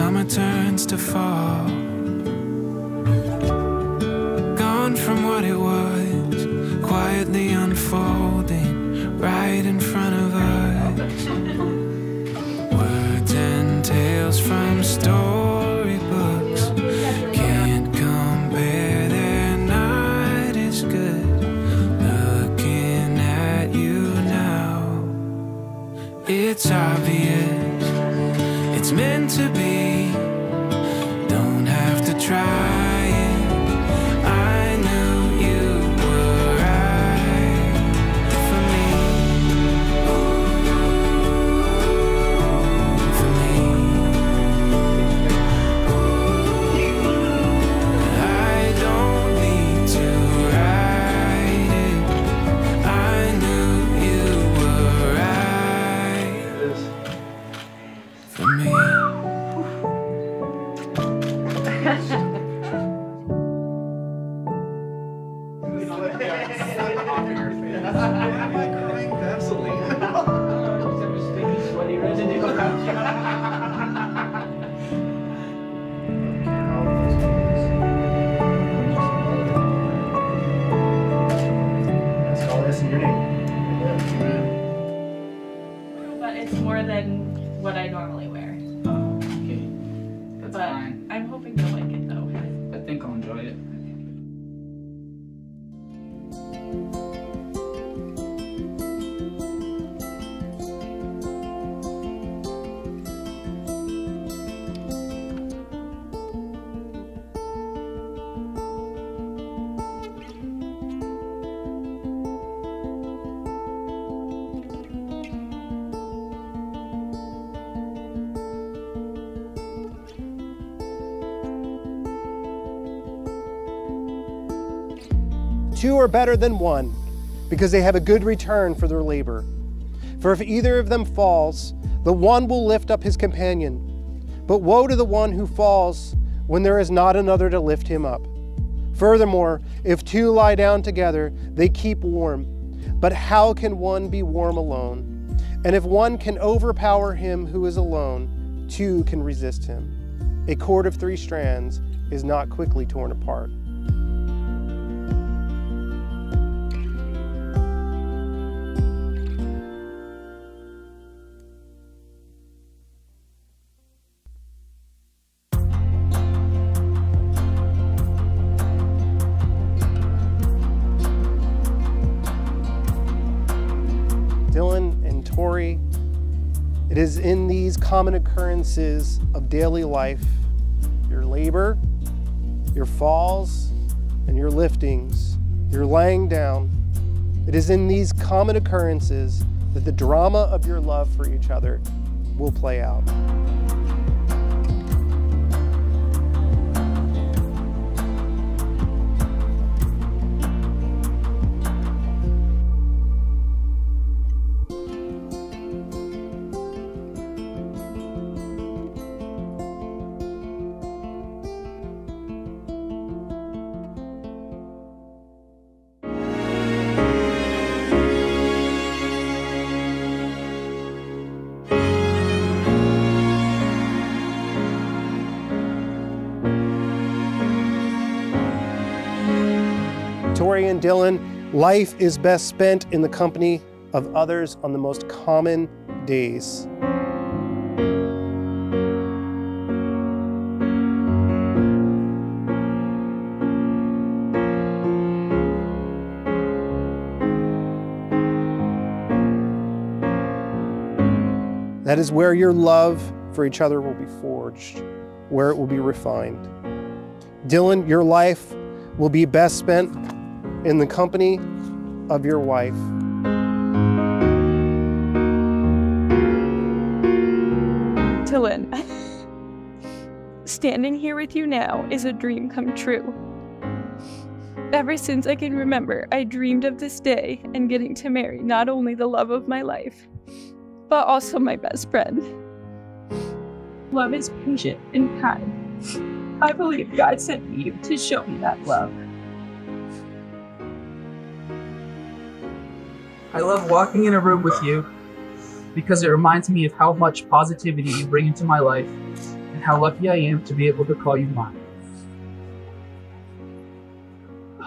summer turns to fall. Gone from what it was, quietly unfolding right in front of us. Words and tales from storybooks can't compare, their night is good. Looking at you now, it's obvious. It's meant to be, don't have to try it. I knew you were right for me. For me. I don't need to write it. I knew you were right for me. Two are better than one, because they have a good return for their labor. For if either of them falls, the one will lift up his companion. But woe to the one who falls when there is not another to lift him up. Furthermore, if two lie down together, they keep warm. But how can one be warm alone? And if one can overpower him who is alone, two can resist him. A cord of three strands is not quickly torn apart. Dylan and Tori, it is in these common occurrences of daily life, your labor, your falls, and your liftings, your laying down. It is in these common occurrences that the drama of your love for each other will play out. Tori and Dylan, life is best spent in the company of others on the most common days. That is where your love for each other will be forged, where it will be refined. Dylan, your life will be best spent in the company of your wife. Dylan, standing here with you now is a dream come true. Ever since I can remember, I dreamed of this day and getting to marry not only the love of my life, but also my best friend. Love is patient and kind. I believe God sent you to show me that love. I love walking in a room with you because it reminds me of how much positivity you bring into my life and and how lucky I am to be able to call you mine.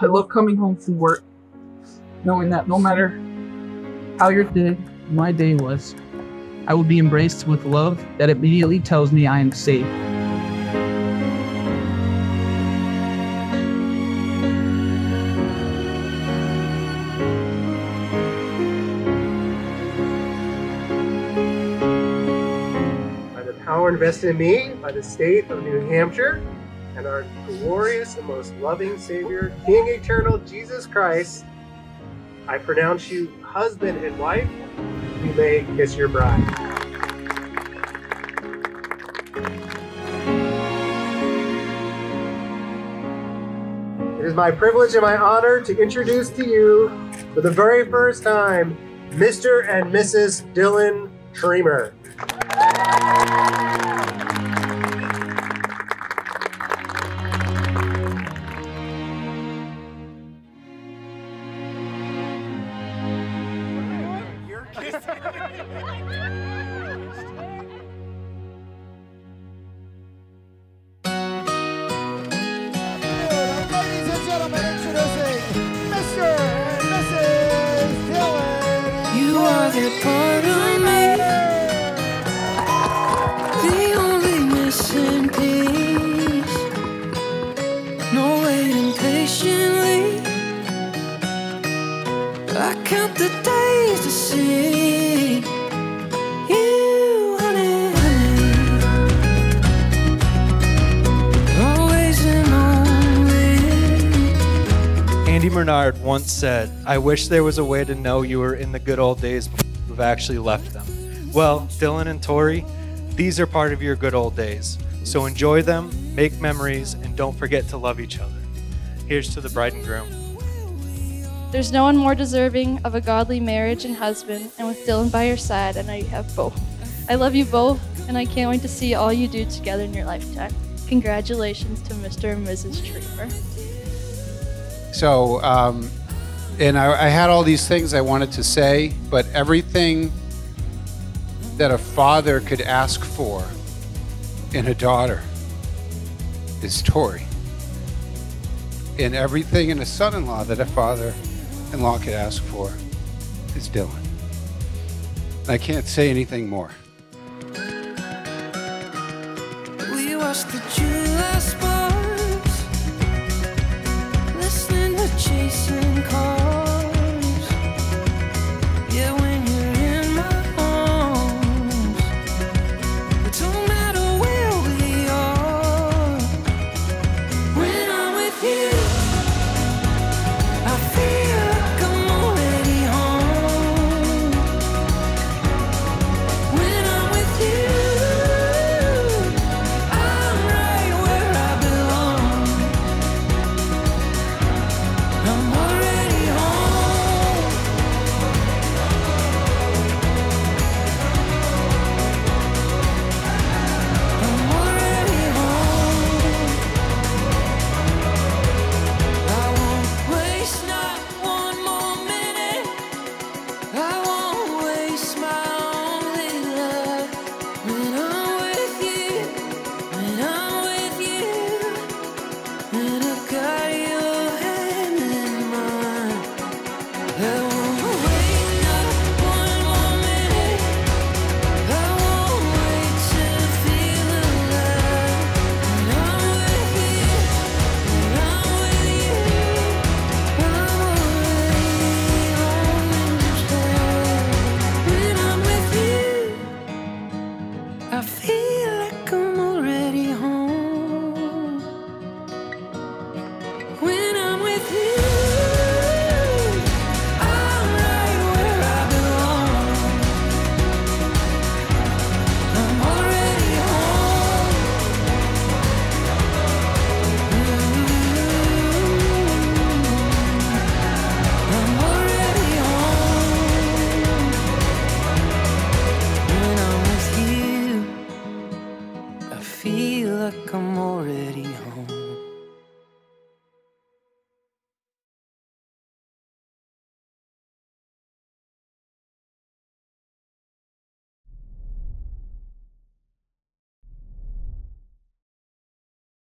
I love coming home from work, knowing that no matter how your day, my day was, I will be embraced with love that immediately tells me I am safe. By the power invested in me by the state of New Hampshire, and our glorious and most loving Savior, King Eternal Jesus Christ, I pronounce you husband and wife. You may kiss your bride. It is my privilege and my honor to introduce to you, for the very first time, Mr. and Mrs. Dylan Tremer. Bernard once said, "I wish there was a way to know you were in the good old days before you've actually left them." Well, Dylan and Tori, these are part of your good old days. So enjoy them, make memories, and don't forget to love each other. Here's to the bride and groom. There's no one more deserving of a godly marriage and husband, and with Dylan by your side, I know you have both. I love you both, and I can't wait to see all you do together in your lifetime. Congratulations to Mr. and Mrs. Tremer. So, and I had all these things I wanted to say, but everything that a father could ask for in a daughter is Tori. And everything in a son-in-law that a father-in-law could ask for is Dylan. I can't say anything more. We watched the Julius chasing cars. Yeah, when you're in my arms, it don't matter where we are. When I'm with you, I feel like I'm already home. When I'm with you, I'm right where I belong. I'm already home. I'm already home. I won't waste not one more minute. I won't waste my only love. When I'm with you, when I'm with you, when I've got your hand in mine, I won't wait not one more minute. I won't wait to feel alive. When I'm with you, when I'm with you, I'm already home in time. When I'm with you, I feel like I'm already home. When I'm with you, I'm right where I belong. I'm already home. I'm already home. When I'm with you, I feel like I'm already